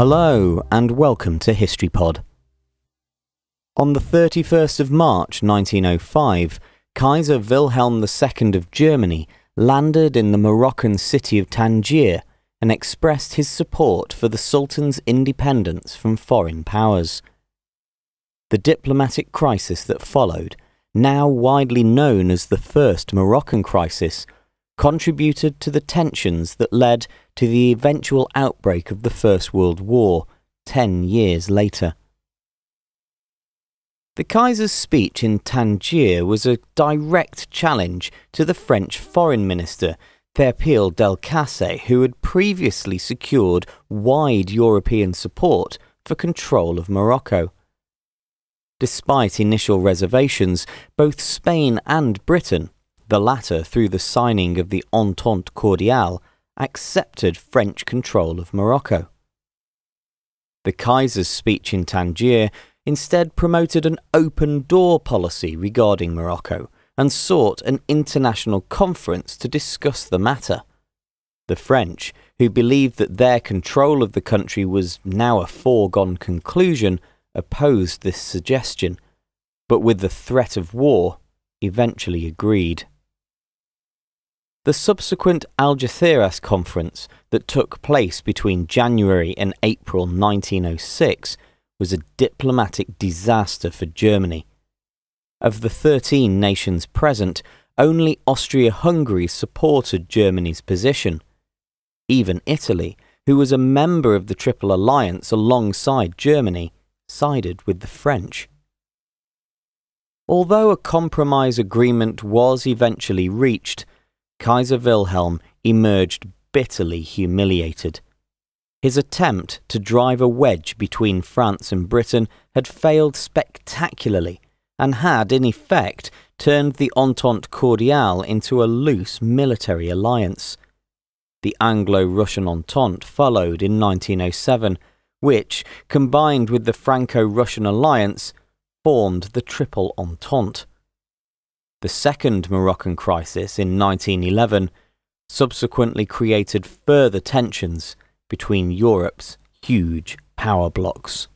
Hello and welcome to HistoryPod. On the 31st of March 1905, Kaiser Wilhelm II of Germany landed in the Moroccan city of Tangier and expressed his support for the Sultan's independence from foreign powers. The diplomatic crisis that followed, now widely known as the First Moroccan Crisis, contributed to the tensions that led to the eventual outbreak of the First World War 10 years later. The Kaiser's speech in Tangier was a direct challenge to the French Foreign Minister, Théophile Delcassé, who had previously secured wide European support for control of Morocco. Despite initial reservations, both Spain and Britain, the latter through the signing of the Entente Cordiale, accepted French control of Morocco. The Kaiser's speech in Tangier instead promoted an open-door policy regarding Morocco and sought an international conference to discuss the matter. The French, who believed that their control of the country was now a foregone conclusion, opposed this suggestion, but with the threat of war, eventually agreed. The subsequent Algeciras Conference that took place between January and April 1906 was a diplomatic disaster for Germany. Of the 13 nations present, only Austria-Hungary supported Germany's position. Even Italy, who was a member of the Triple Alliance alongside Germany, sided with the French. Although a compromise agreement was eventually reached, Kaiser Wilhelm emerged bitterly humiliated. His attempt to drive a wedge between France and Britain had failed spectacularly and had, in effect, turned the Entente Cordiale into a loose military alliance. The Anglo-Russian Entente followed in 1907, which, combined with the Franco-Russian Alliance, formed the Triple Entente. The Second Moroccan Crisis in 1911 subsequently created further tensions between Europe's huge power blocks.